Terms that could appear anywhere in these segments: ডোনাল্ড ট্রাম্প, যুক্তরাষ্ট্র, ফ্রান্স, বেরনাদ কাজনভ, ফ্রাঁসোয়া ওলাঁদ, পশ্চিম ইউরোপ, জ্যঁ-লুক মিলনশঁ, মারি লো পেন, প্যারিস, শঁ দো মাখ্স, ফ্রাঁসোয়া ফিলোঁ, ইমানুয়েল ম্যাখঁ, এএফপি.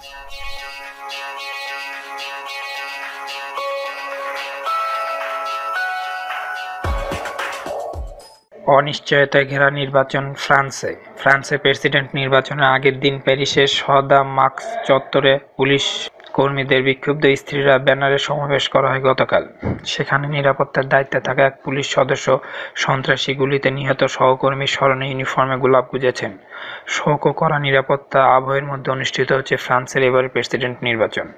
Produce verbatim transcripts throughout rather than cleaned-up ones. অনিশ্চয়তা ঘেরা নির্বাচন ফ্রান্সে। ফ্রান্সে প্রেসিডেন্ট নির্বাচনের আগের দিন প্যারিসের সদা মার্কস চত্বরে পুলিশ কর্মীদের বিক্ষুব্ধ স্ত্রীরা ব্যানারে সমাবেশ করা হয় গতকাল। সেখানে নিরাপত্তার দায়িত্বে থাকা এক পুলিশ সদস্য সন্ত্রাসী গুলিতে নিহত সহকর্মীর স্মরণে ইউনিফর্মে গোলাপ গুঁজেছেন। শোক ও কড়া নিরাপত্তা আবহের মধ্যে অনুষ্ঠিত হচ্ছে ফ্রান্সের এবারের প্রেসিডেন্ট নির্বাচন।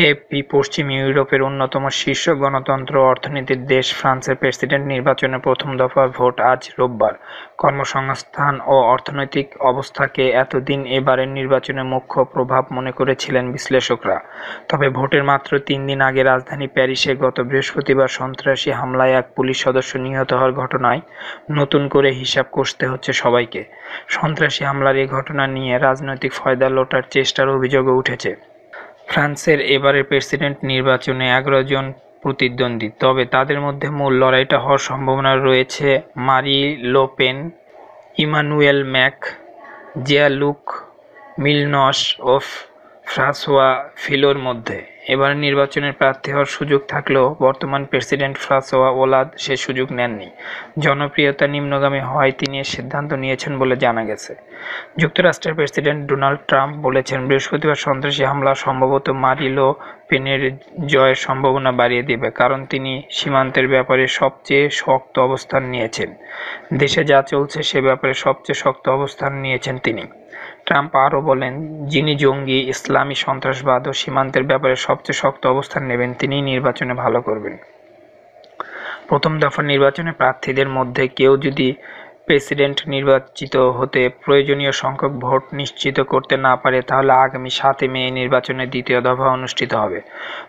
এএফপি পশ্চিম ইউরোপের অন্যতম শীর্ষ গণতন্ত্র অর্থনীতির দেশ ফ্রান্সের প্রেসিডেন্ট নির্বাচনে প্রথম দফার ভোট আজ রোববার। কর্মসংস্থান ও অর্থনৈতিক অবস্থাকে এতদিন এবারের নির্বাচনে মুখ্য প্রভাব মনে করেছিলেন বিশ্লেষকরা। তবে ভোটের মাত্র তিন দিন আগে রাজধানী প্যারিসে গত বৃহস্পতিবার সন্ত্রাসী হামলায় এক পুলিশ সদস্য নিহত হওয়ার ঘটনায় নতুন করে হিসাব কষতে হচ্ছে সবাইকে। সন্ত্রাসী হামলার এই ঘটনা নিয়ে রাজনৈতিক ফয়দা লোটার চেষ্টার অভিযোগও উঠেছে। ফ্রান্সের এবারের প্রেসিডেন্ট নির্বাচনে এগারো জন প্রতিদ্বন্দ্বী, তবে তাদের মধ্যে মূল লড়াইটা হওয়ার সম্ভাবনা রয়েছে মারি লো পেন, ইমানুয়েল ম্যাখঁ, জ্যঁ-লুক মিলনশঁ ও ফ্রাঁসোয়া ফিলোর মধ্যে। এবারের নির্বাচনের প্রার্থী হওয়ার সুযোগ থাকলেও বর্তমান প্রেসিডেন্ট ফ্রাঁসোয়া ওলাদ সে সুযোগ নেননি। জনপ্রিয়তা নিম্নগামী হওয়ায় তিনি এ সিদ্ধান্ত নিয়েছেন বলে জানা গেছে। যুক্তরাষ্ট্রের প্রেসিডেন্ট ডোনাল্ড ট্রাম্প বলেছেন, বৃহস্পতিবার সন্ত্রাসী হামলা সম্ভবত মারি লো পেনের জয়ের সম্ভাবনা বাড়িয়ে দেবে, কারণ তিনি সীমান্তের ব্যাপারে সবচেয়ে শক্ত অবস্থান নিয়েছেন। দেশে যা চলছে সে ব্যাপারে সবচেয়ে শক্ত অবস্থান নিয়েছেন তিনি। ট্রাম্প আরও বলেন, যিনি জঙ্গি, ইসলামী সন্ত্রাসবাদ ও সীমান্তের ব্যাপারে সবচেয়ে শক্ত অবস্থান নেবেন তিনিই নির্বাচনে ভালো করবেন। প্রথম দফার নির্বাচনে প্রার্থীদের মধ্যে কেউ যদি প্রেসিডেন্ট নির্বাচিত হতে প্রয়োজনীয় সংখ্যক ভোট নিশ্চিত করতে না পারে, তাহলে আগামী সাতই মে নির্বাচনে দ্বিতীয় দফা অনুষ্ঠিত হবে।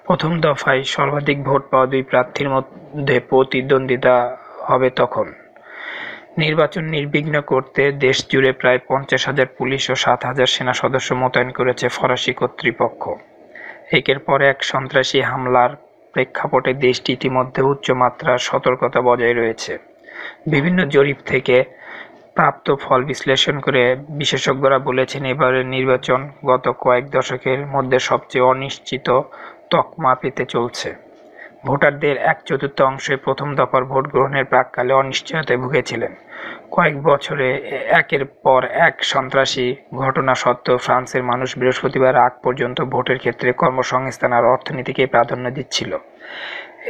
প্রথম দফায় সর্বাধিক ভোট পাওয়া দুই প্রার্থীর মধ্যে প্রতিদ্বন্দ্বিতা হবে তখন। নির্বাচন নির্বিঘ্ন করতে দেশ জুড়ে প্রায় পঞ্চাশ হাজার পুলিশ ও সাত হাজার সেনা সদস্য মোতায়েন করেছে ফরাসি কর্তৃপক্ষ। একের পর এক সন্ত্রাসী হামলার প্রেক্ষাপটে দেশটি ইতিমধ্যে উচ্চমাত্রার সতর্কতা বজায় রয়েছে। বিভিন্ন জরিপ থেকে প্রাপ্ত ফল বিশ্লেষণ করে বিশেষজ্ঞরা বলেছেন, এবারের নির্বাচন গত কয়েক দশকের মধ্যে সবচেয়ে অনিশ্চিত তকমা পেতে চলছে। ভোটারদের এক চতুর্থাংশই প্রথম দফার ভোট গ্রহণের প্রাককালে অনিশ্চয়তায় ভুগেছিলেন। কয়েক বছরে একের পর এক সন্ত্রাসী ঘটনা সত্ত্বেও ফ্রান্সের মানুষ বৃহস্পতিবার আগ পর্যন্ত ভোটের ক্ষেত্রে কর্মসংস্থান আর অর্থনীতিকে প্রাধান্য দিচ্ছিল।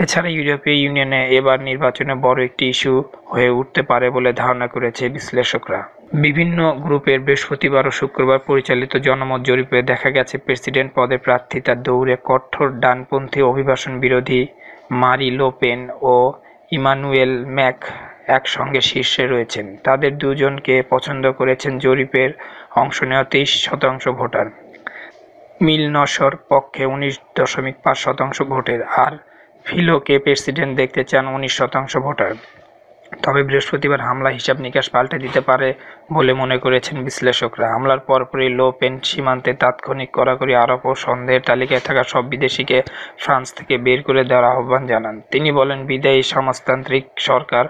এছাড়া ইউরোপীয় ইউনিয়নে এবার নির্বাচনে বড় একটি ইস্যু হয়ে উঠতে পারে বলে ধারণা করেছে বিশ্লেষকরা। বিভিন্ন গ্রুপের বৃহস্পতিবার ও শুক্রবার পরিচালিত জনমত জরিপে দেখা গেছে, প্রেসিডেন্ট পদে প্রার্থিতা দৌড়ে কঠোর ডানপন্থী অভিবাসন বিরোধী মারি লো পেন ও ইমানুয়েল ম্যাখঁ একসঙ্গে শীর্ষে রয়েছেন। তাদের দুজনকে পছন্দ করেছেন জরিপের অংশ নেওয়া তেইশ শতাংশ ভোটার, মিলনশর পক্ষে উনিশ দশমিক পাঁচ শতাংশ ভোটের, আর ফিলোকে প্রেসিডেন্ট দেখতে চান উনিশ শতাংশ ভোটার। তবে বৃহস্পতিবার হামলা হিসাব নিকাশ পাল্টে দিতে পারে বলে মনে করেছেন বিশ্লেষকরা। হামলার পরপরই লো পেন সীমান্তে তাৎক্ষণিক কড়াকড়ি আরোপ ও সন্দেহের তালিকায় থাকা সব বিদেশিকে ফ্রান্স থেকে বের করে দেওয়ার আহ্বান জানান। তিনি বলেন, বিদায়ী সমাজতান্ত্রিক সরকার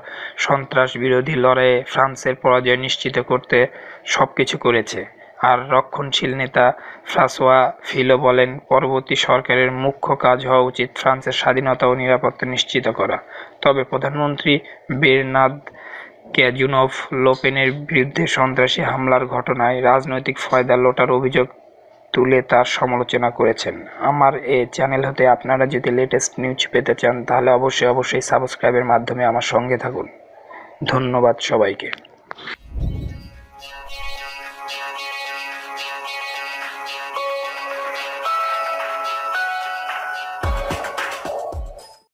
সন্ত্রাস বিরোধী লড়াইয়ে ফ্রান্সের পরাজয় নিশ্চিত করতে সব কিছু করেছে। আর রক্ষণশীল নেতা ফ্রাঁসোয়া ফিলো বলেন, পরবর্তী সরকারের মুখ্য কাজ হওয়া উচিত ফ্রান্সের স্বাধীনতা ও নিরাপত্তা নিশ্চিত করা। তবে প্রধানমন্ত্রী বেরনাদ কাজনভ লো পেনের বিরুদ্ধে সন্ত্রাসী হামলার ঘটনায় রাজনৈতিক ফয়দা লোটার অভিযোগ তুলে তার সমালোচনা করেছেন। আমার এ চ্যানেল হতে আপনারা যদি লেটেস্ট নিউজ পেতে চান, তাহলে অবশ্যই অবশ্যই সাবস্ক্রাইবের মাধ্যমে আমার সঙ্গে থাকুন। ধন্যবাদ সবাইকে।